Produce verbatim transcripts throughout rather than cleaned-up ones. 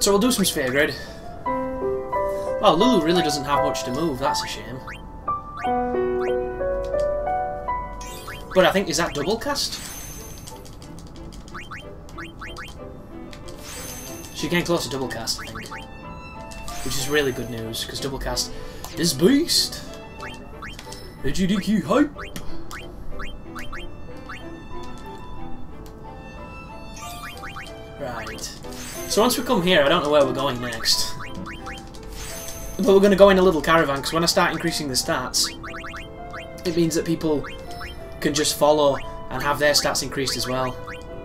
So we'll do some sphere grid. Well, Lulu really doesn't have much to move, that's a shame. But I think, is that double cast? She came close to double cast, I think. Which is really good news, because double cast is beast! E G D Q hype! Right. So once we come here, I don't know where we're going next. But we're going to go in a little caravan, because when I start increasing the stats, it means that people can just follow and have their stats increased as well.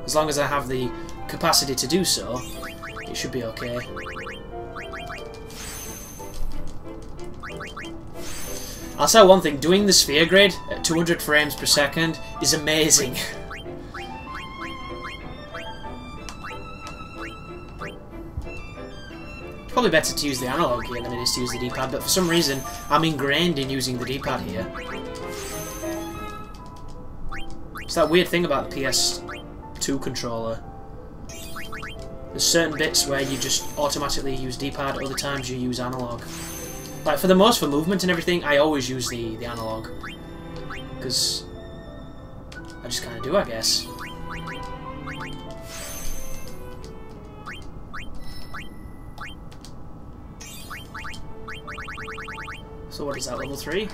As long as I have the capacity to do so, it should be okay. I'll say one thing, doing the sphere grid at two hundred frames per second is amazing. Probably better to use the analog here than it is to use the D-pad, but for some reason I'm ingrained in using the D-pad here. It's that weird thing about the P S two controller. There's certain bits where you just automatically use D-pad, other times you use analog. Like, for the most, for movement and everything, I always use the, the analog. Because I just kind of do, I guess. So what is that, level three?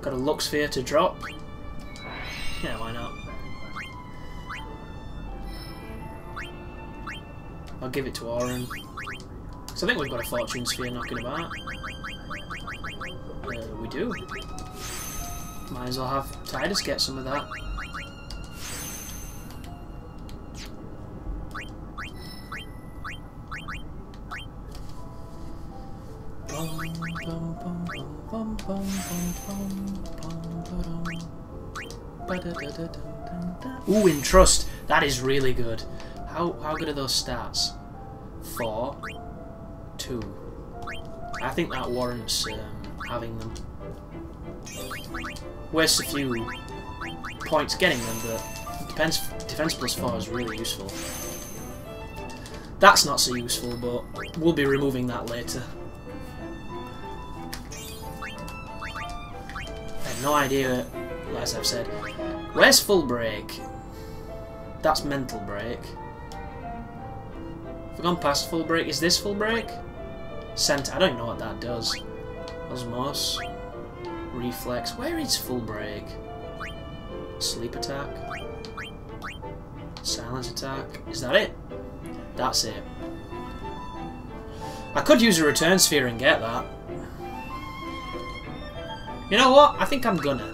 Got a luck sphere to drop. Yeah, why not? I'll give it to Auron. So I think we've got a fortune sphere knocking about. Uh, we do. Might as well have Tidus get some of that. Ooh, in trust. That is really good. How, how good are those stats? Four, two. I think that warrants um, having them. Wastes a few points getting them, but defense, defense plus four is really useful. That's not so useful, but we'll be removing that later. I have no idea, as I've said. Where's Full Break? That's Mental Break. We've gone past Full Break. Is this Full Break? Center. I don't even know what that does. Osmos. Reflex. Where is Full Break? Sleep attack. Silence attack. Is that it? That's it. I could use a return sphere and get that. You know what? I think I'm gonna.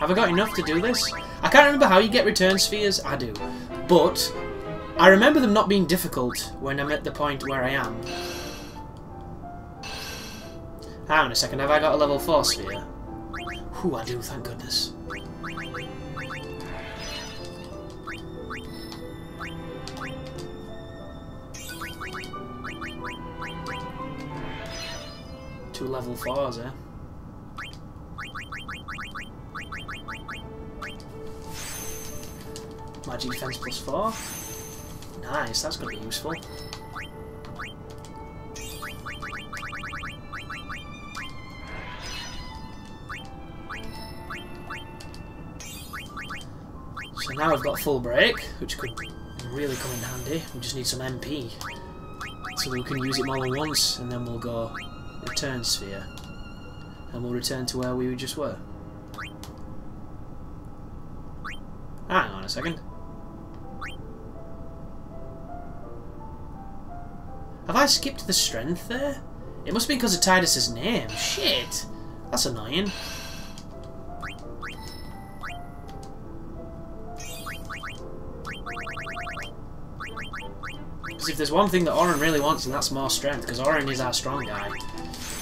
Have I got enough to do this? I can't remember how you get return spheres. I do. But I remember them not being difficult when I'm at the point where I am. Hang on a second. Have I got a level four sphere? Whew, I do, thank goodness. Two level fours, eh? Magic defense plus four. Nice, that's going to be useful. So now we've got Full Break, which could really come in handy. We just need some M P. So we can use it more than once, and then we'll go Return Sphere. And we'll return to where we just were. Hang on a second. Have I skipped the strength there? It must be because of Tidus's name. Shit! That's annoying. Because if there's one thing that Auron really wants, and that's more strength, because Auron is our strong guy.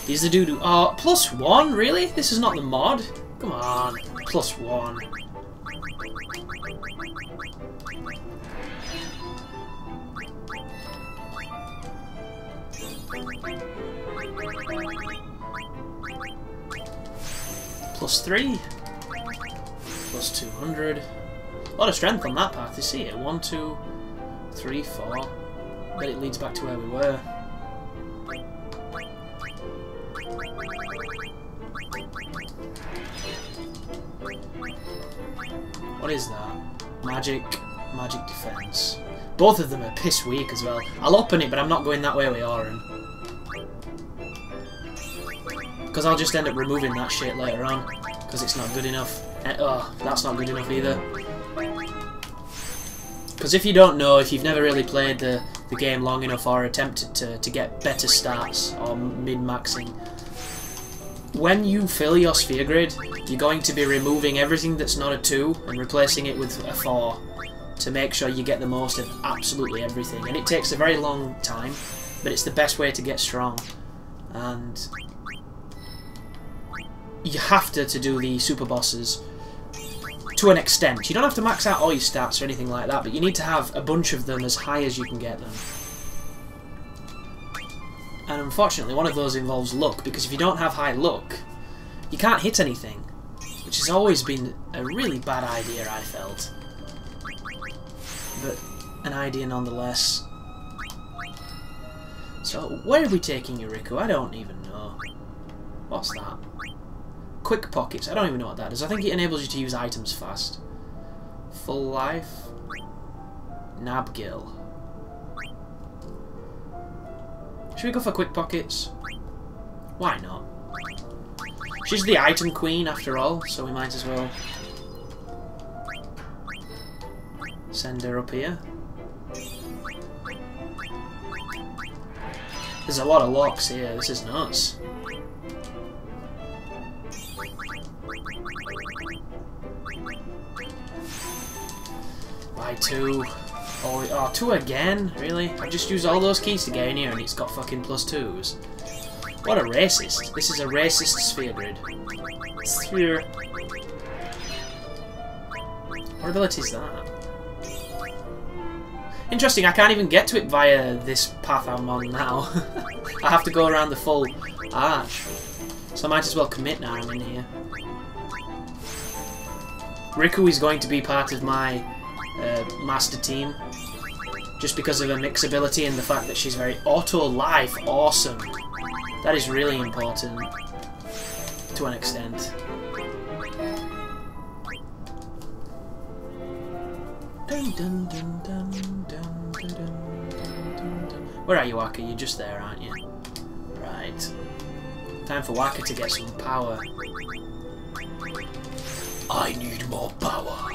He's the dude who... Oh, plus one? Really? This is not the mod? Come on. Plus one. Plus three. plus two hundred. A lot of strength on that path, you see it. One, two, three, four. But it leads back to where we were. What is that? Magic, magic defense. Both of them are piss weak as well. I'll open it, but I'm not going that way with Auron. Because I'll just end up removing that shit later on. Because it's not good enough. And, oh, that's not good enough either. Because if you don't know, if you've never really played the, the game long enough or attempted to, to get better stats or min-maxing, when you fill your sphere grid, you're going to be removing everything that's not a two and replacing it with a four to make sure you get the most of absolutely everything. And it takes a very long time, but it's the best way to get strong. And you have to, to do the super bosses to an extent. You don't have to max out all your stats or anything like that, but you need to have a bunch of them as high as you can get them. And unfortunately, one of those involves luck, because if you don't have high luck, you can't hit anything, which has always been a really bad idea, I felt. But an idea nonetheless. So, where are we taking you, Riku? I don't even know. What's that? Quick Pockets. I don't even know what that is. I think it enables you to use items fast. Full Life. Nabgil. Should we go for Quick Pockets? Why not? She's the item queen after all, so we might as well send her up here. There's a lot of locks here, this is nuts. By two. Oh, oh, two again? Really? I've just used all those keys to get in here and it's got fucking plus twos. What a racist. This is a racist sphere grid. Sphere. What ability is that? Interesting, I can't even get to it via this path I'm on now. I have to go around the full arch. So I might as well commit now I'm in here. Riku is going to be part of my uh, master team. Just because of her mixability and the fact that she's very auto-life awesome. That is really important, to an extent. Where are you, Wakka? You're just there, aren't you? Right. Time for Wakka to get some power. I need more power.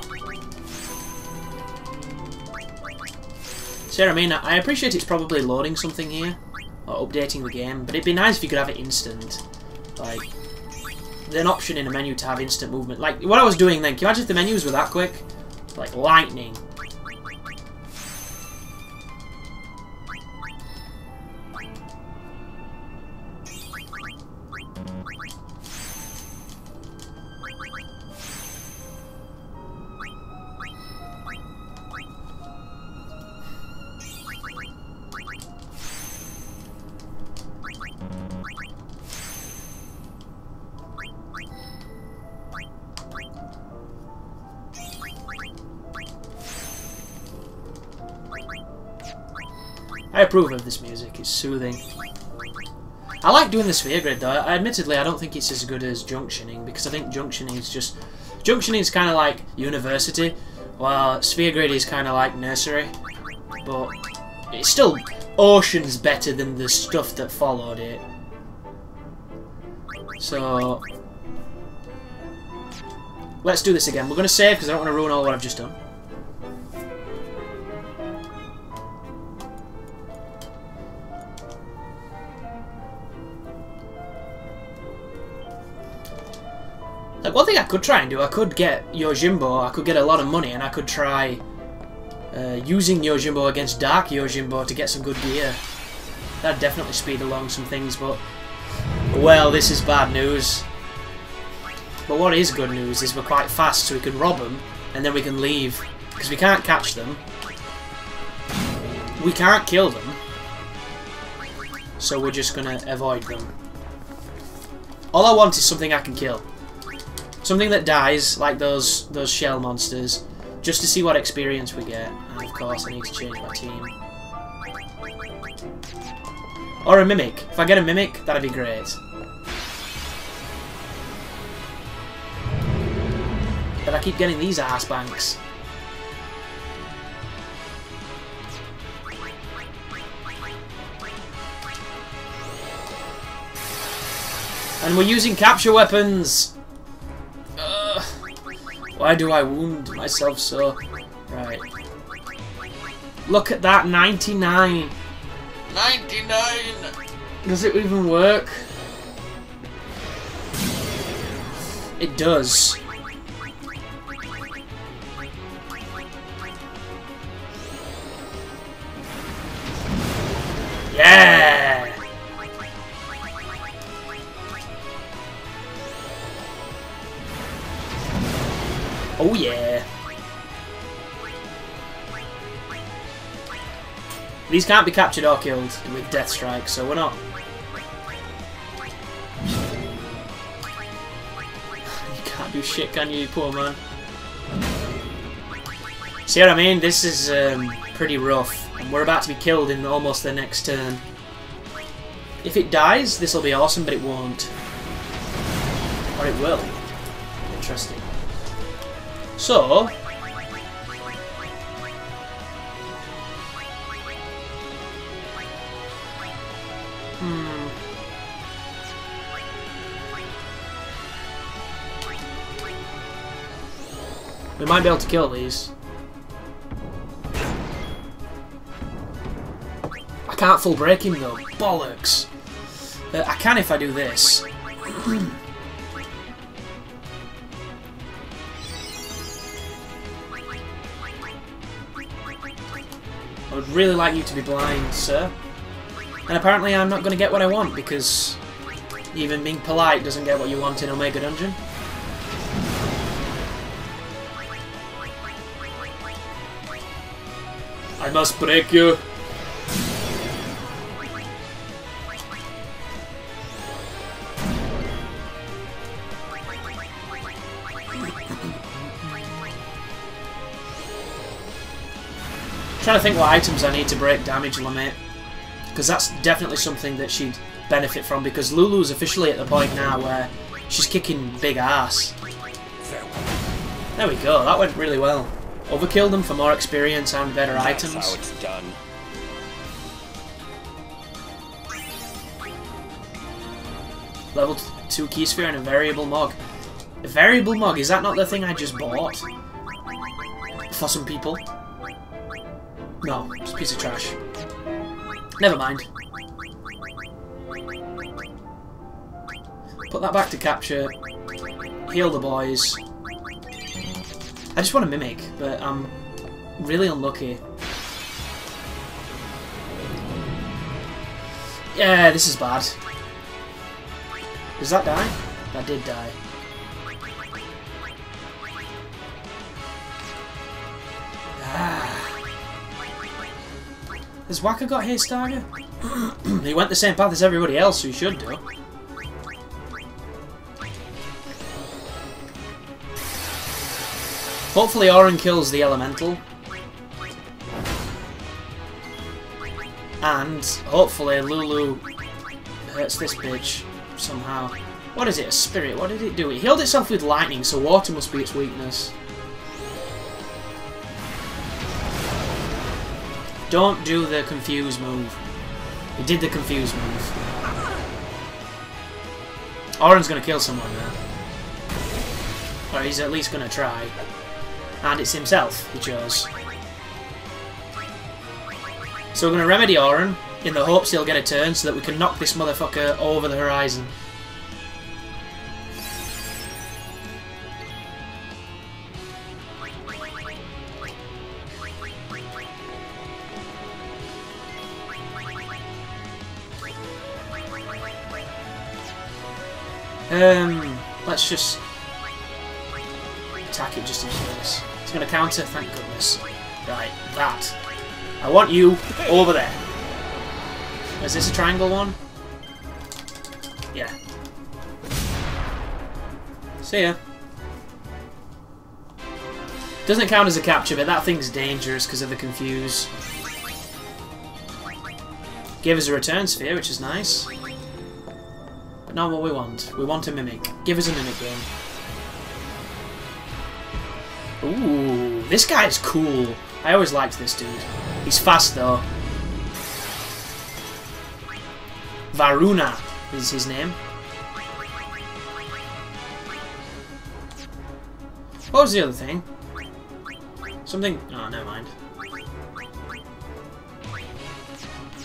See what I mean? I appreciate it's probably loading something here. Or updating the game, but it'd be nice if you could have it instant. Like, there's an option in a menu to have instant movement. Like, what I was doing then, can you imagine if the menus were that quick? Like, lightning. I approve of this music, it's soothing. I like doing the sphere grid though. I, admittedly, I don't think it's as good as junctioning, because I think junctioning is just... Junctioning is kind of like university, while sphere grid is kind of like nursery. But it's still oceans better than the stuff that followed it. So... let's do this again. We're going to save, because I don't want to ruin all what I've just done. Like, one thing I could try and do, I could get Yojimbo, I could get a lot of money, and I could try uh, using Yojimbo against Dark Yojimbo to get some good gear. That'd definitely speed along some things, but... well, this is bad news. But what is good news is we're quite fast, so we can rob them, and then we can leave. Because we can't catch them. We can't kill them. So we're just gonna avoid them. All I want is something I can kill. Something that dies, like those those shell monsters, just to see what experience we get. And of course, I need to change my team. Or a Mimic. If I get a Mimic, that'd be great. But I keep getting these arse banks. And we're using capture weapons! Ugh. Why do I wound myself so? Right. Look at that, ninety-nine! ninety-nine! Does it even work? It does. Yeah! Oh yeah! These can't be captured or killed with Death Strike, so we're not. You can't do shit, can you, poor man? See what I mean? This is um, pretty rough. And we're about to be killed in almost the next turn. If it dies, this will be awesome, but it won't. Or it will. Interesting. So... we might be able to kill these. I can't full break him though. Bollocks! Uh, I can if I do this. I would really like you to be blind, sir. And apparently I'm not going to get what I want, because even being polite doesn't get what you want in Omega Dungeon. I must break you. I'm trying to think what items I need to break damage limit, because that's definitely something that she'd benefit from, because Lulu's officially at the point now where she's kicking big ass. There we go, that went really well. Overkill them for more experience and better That's items. How it's done. Level two key sphere and a variable mog. A variable mog, is that not the thing I just bought? For some people? No, it's a piece of trash. Never mind. Put that back to capture. Heal the boys. I just want to mimic, but I'm really unlucky. Yeah, this is bad. Does that die? That did die. Ah. Has Wakka got haste dagger? He went the same path as everybody else, so he should do. Hopefully Orin kills the elemental. And hopefully Lulu hurts this bitch somehow. What is it? A spirit? What did it do? It healed itself with lightning, so water must be its weakness. Don't do the confuse move. It did the confuse move. Orin's gonna kill someone now. Or he's at least gonna try. And it's himself he chose. So we're going to remedy Orin in the hopes he'll get a turn so that we can knock this motherfucker over the horizon. Um, let's just... attack it just in case. It's going to counter, thank goodness. Right, that. I want you over there. Is this a triangle one? Yeah. See ya. Doesn't count as a capture, but that thing's dangerous because of the confuse. Gave us a return sphere, which is nice. But not what we want. We want a mimic. Give us a mimic game. Ooh, this guy's cool. I always liked this dude. He's fast though. Varuna is his name. What was the other thing? Something... oh, never mind.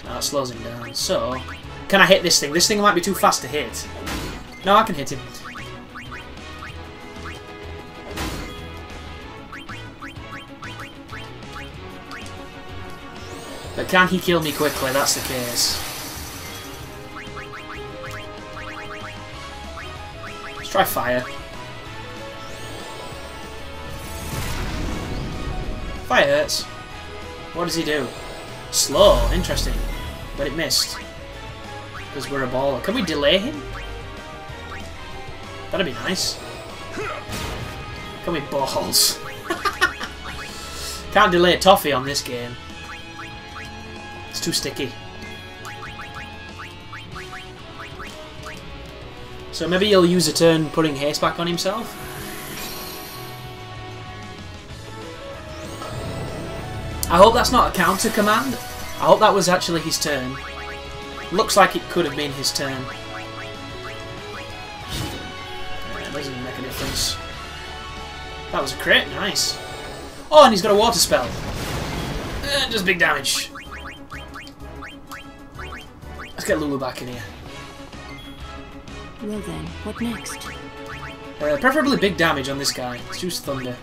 That slows him down. So, can I hit this thing? This thing might be too fast to hit. No, I can hit him. But can he kill me quickly? That's the case. Let's try fire. Fire hurts. What does he do? Slow. Interesting. But it missed. Because we're a baller. Can we delay him? That'd be nice. Can we balls? Can't delay Toffee on this game. It's too sticky. So maybe he'll use a turn putting haste back on himself? I hope that's not a counter command. I hope that was actually his turn. Looks like it could have been his turn. Alright, doesn't even make a difference. That was a crit, nice. Oh, and he's got a water spell. Eh, does big damage. Let's get Lulu back in here. Well then, what next? Uh, preferably big damage on this guy. Let's use Thunder.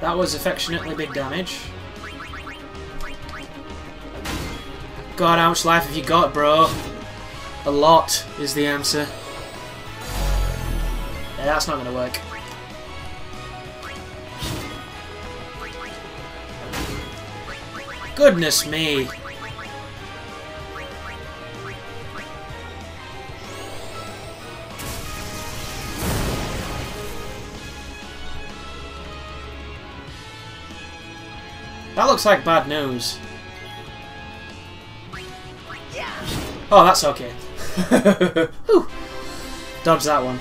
That was affectionately big damage. God, how much life have you got, bro? A lot is the answer. Yeah, that's not gonna work. Goodness me. That looks like bad news. Oh, that's okay. Dodge that one.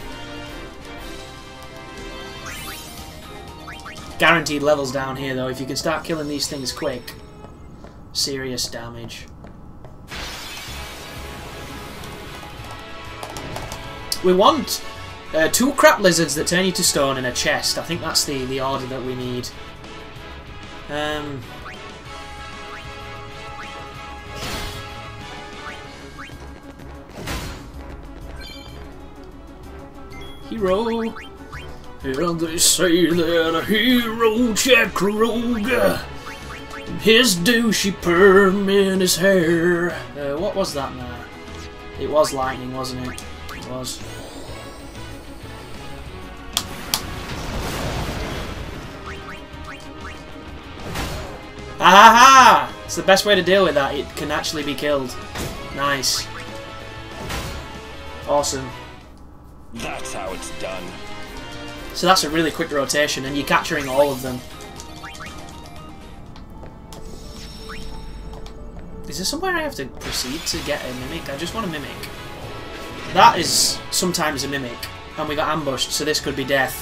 Guaranteed levels down here, though, if you can start killing these things quick. Serious damage. We want uh, two crap lizards that turn you to stone in a chest. I think that's the, the order that we need. Um, hero. And they say that a hero Chakroga. His douchey perm in his hair. Uh, what was that now? It was lightning, wasn't it? It was. Ahaha! It's the best way to deal with that. It can actually be killed. Nice. Awesome. That's how it's done. So that's a really quick rotation, and you're capturing all of them. Is there somewhere I have to proceed to get a mimic? I just want a mimic. That is sometimes a mimic. And we got ambushed, so this could be death.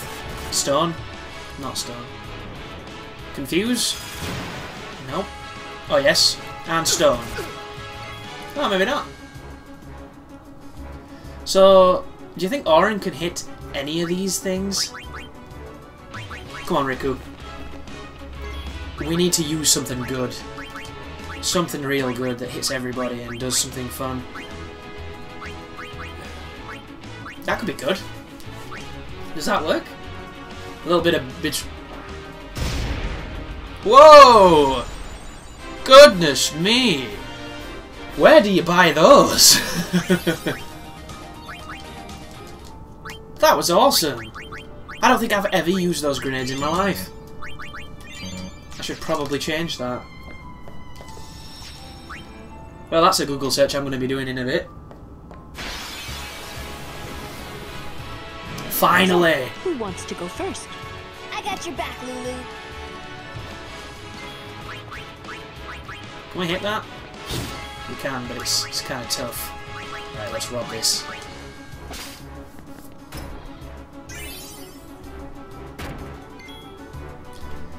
Stone? Not stone. Confuse? Nope. Oh, yes. And stone. Oh, maybe not. So, do you think Orin can hit any of these things? Come on, Riku. We need to use something good. Something real good that hits everybody and does something fun. That could be good. Does that work? A little bit of bitch. Whoa! Goodness me! Where do you buy those? That was awesome! I don't think I've ever used those grenades in my life. I should probably change that. Well, that's a Google search I'm going to be doing in a bit. Finally! Who wants to go first? I got your back, Lulu. Can we hit that? We can, but it's, it's kind of tough. Right, let's rob this.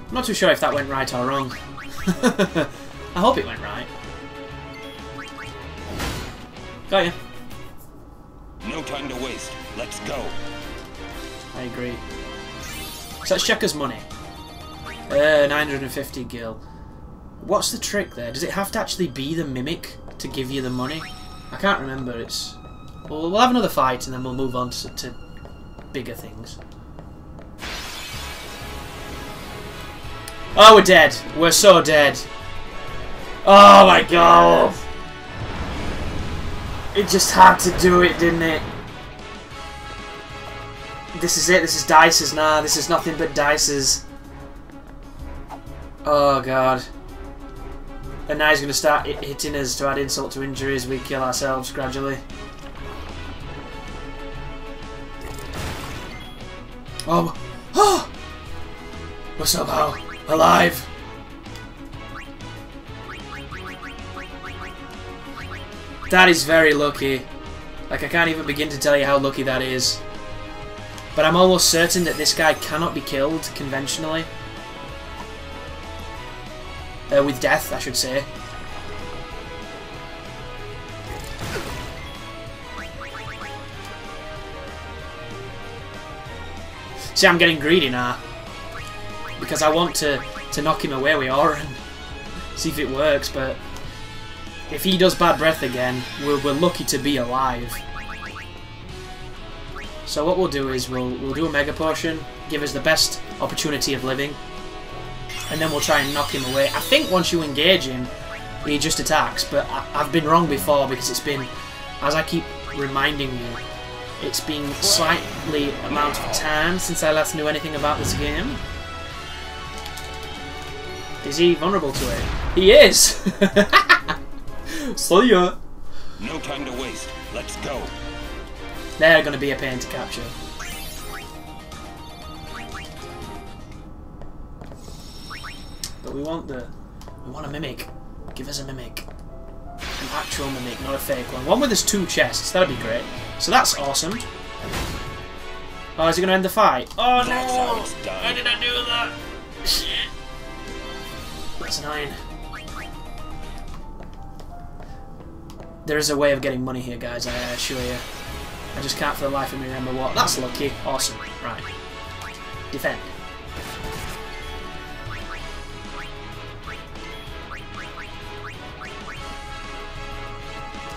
I'm not too sure if that went right or wrong. I hope it went right. Got ya. No time to waste. Let's go. I agree. So let's check his money. Uh, nine hundred fifty gil. What's the trick there? Does it have to actually be the mimic to give you the money? I can't remember. It's. Well, we'll have another fight and then we'll move on to, to bigger things. Oh, we're dead. We're so dead. Oh my god. It just had to do it, didn't it? This is it. This is Dice's. Nah, this is nothing but Dice's. Oh god. And now he's going to start hitting us to add insult to injuries. We kill ourselves gradually. Oh, oh! We're somehow alive. That is very lucky. Like, I can't even begin to tell you how lucky that is. But I'm almost certain that this guy cannot be killed conventionally. Uh, with death, I should say. See, I'm getting greedy now. Because I want to, to knock him away with Oran. See if it works, but... if he does bad breath again, we're, we're lucky to be alive. So what we'll do is we'll, we'll do a Mega Potion, give us the best opportunity of living, and then we'll try and knock him away. I think once you engage him, he just attacks, but I, I've been wrong before because it's been, as I keep reminding you, it's been slightly amount of time since I last knew anything about this game. Is he vulnerable to it? He is! So yeah. No time to waste. Let's go. They're gonna be a pain to capture. But we want the we want a mimic. Give us a mimic. An actual mimic, not a fake one. One where there's two chests, that'd be great. So that's awesome. Oh, is he gonna end the fight? Oh no! How did I do that? Shit. That's nine. There is a way of getting money here, guys, I assure you. I just can't for the life of me remember what. That's lucky. Awesome. Right. Defend.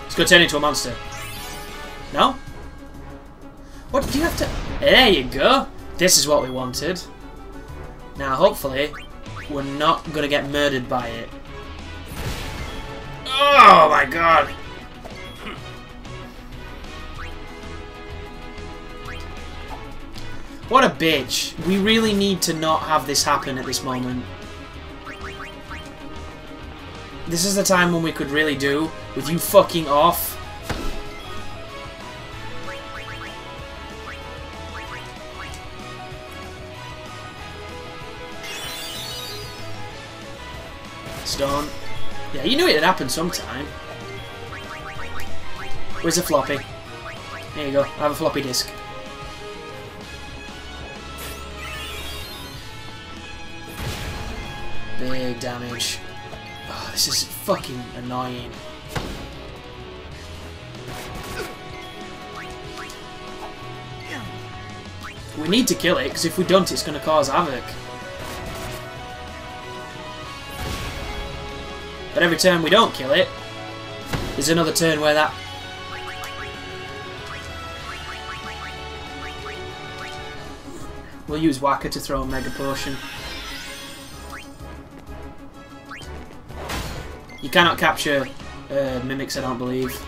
It's going to turn into a monster. No? What did you have to... There you go. This is what we wanted. Now, hopefully, we're not going to get murdered by it. Oh, my God. What a bitch. We really need to not have this happen at this moment. This is the time when we could really do with you fucking off. Stone. Yeah, you knew it had happened sometime. Where's the floppy? There you go. I have a floppy disk. Big damage. Oh, this is fucking annoying. We need to kill it, because if we don't, it's going to cause havoc. But every turn we don't kill it, there's another turn where that... We'll use Wakka to throw a Mega Potion. You cannot capture uh, mimics, I don't believe.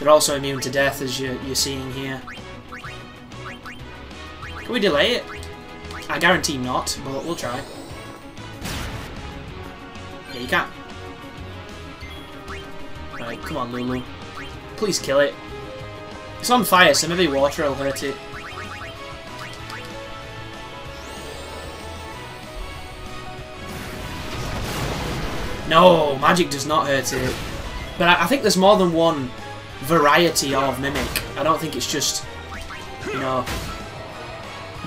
They're also immune to death, as you're, you're seeing here. Can we delay it? I guarantee not, but we'll try. Yeah, you can't. Right, come on, Lulu. Please kill it. It's on fire, so maybe water will hurt it. No, magic does not hurt it. But I, I think there's more than one variety of mimic. I don't think it's just, you know,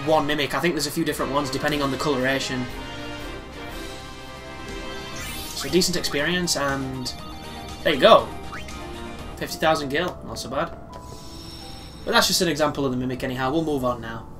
one mimic. I think there's a few different ones depending on the coloration. So decent experience, and there you go. fifty thousand gil, not so bad. But that's just an example of the mimic anyhow. We'll move on now.